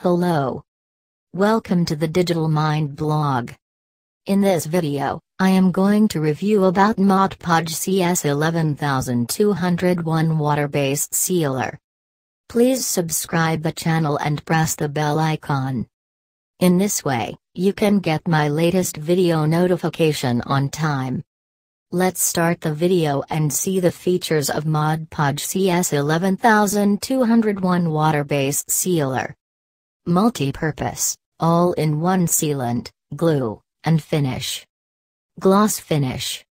Hello. Welcome to the Digital Mind Blog. In this video, I am going to review about Mod Podge CS11201 water-based sealer. Please subscribe the channel and press the bell icon. In this way, you can get my latest video notification on time. Let's start the video and see the features of Mod Podge CS11201 water-based sealer. Multi-purpose, all-in-one sealant, glue, and finish. Gloss finish.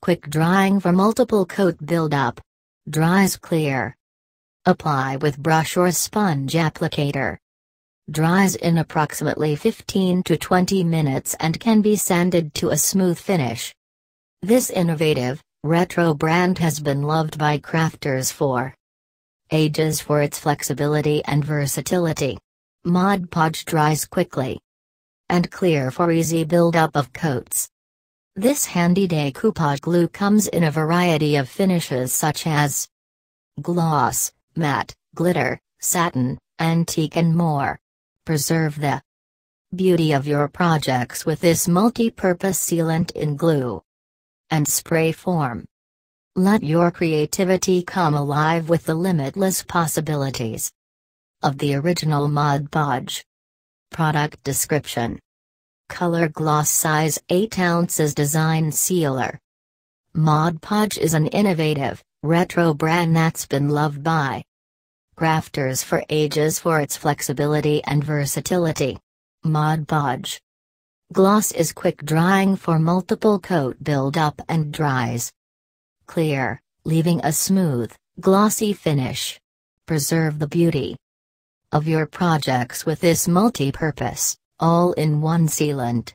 Quick drying for multiple coat buildup. Dries clear. Apply with brush or sponge applicator. Dries in approximately 15 to 20 minutes and can be sanded to a smooth finish. This innovative, retro brand has been loved by crafters for ages for its flexibility and versatility. Mod Podge dries quickly and clear for easy buildup of coats. This handy decoupage glue comes in a variety of finishes such as gloss, matte, glitter, satin, antique and more. Preserve the beauty of your projects with this multi-purpose sealant in glue and spray form. Let your creativity come alive with the limitless possibilities of the original Mod Podge. Product description. Color gloss size 8 ounces design sealer. Mod Podge is an innovative, retro brand that's been loved by crafters for ages for its flexibility and versatility. Mod Podge. Gloss is quick drying for multiple coat buildup and dries clear, leaving a smooth, glossy finish. Preserve the beauty of your projects with this multi-purpose, all-in-one sealant.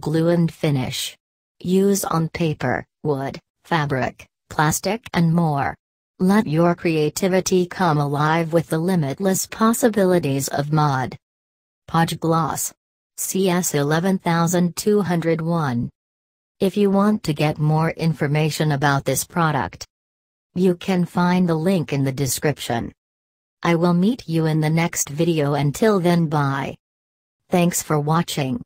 Glue and finish. Use on paper, wood, fabric, plastic and more. Let your creativity come alive with the limitless possibilities of Mod Podge Gloss CS11201. If you want to get more information about this product, you can find the link in the description. I will meet you in the next video. Until then, bye. Thanks for watching.